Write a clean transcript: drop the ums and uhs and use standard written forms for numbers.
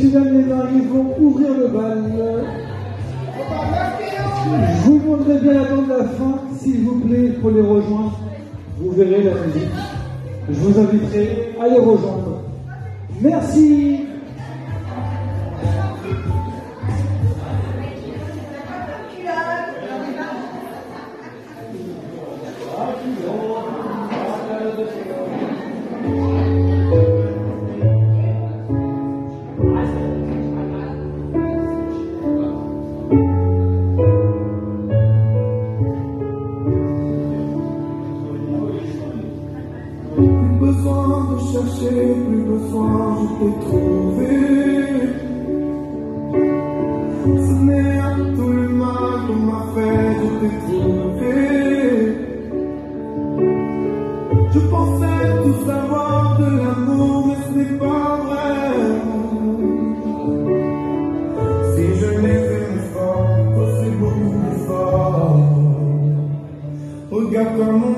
Mesdames et messieurs, ils vont ouvrir le bal. Je vous montrerai bien la bande à la fin, s'il vous plaît, pour les rejoindre. Vous verrez la musique. Je vous inviterai à les rejoindre. Merci. Plus besoin, je t'ai trouvé. Ce n'est pas tout le mal qu'on m'a fait, je t'ai trouvé. Je pensais tout savoir de l'amour, mais ce n'est pas vrai. Si je les aime fort, c'est beaucoup plus fort. Regarde comment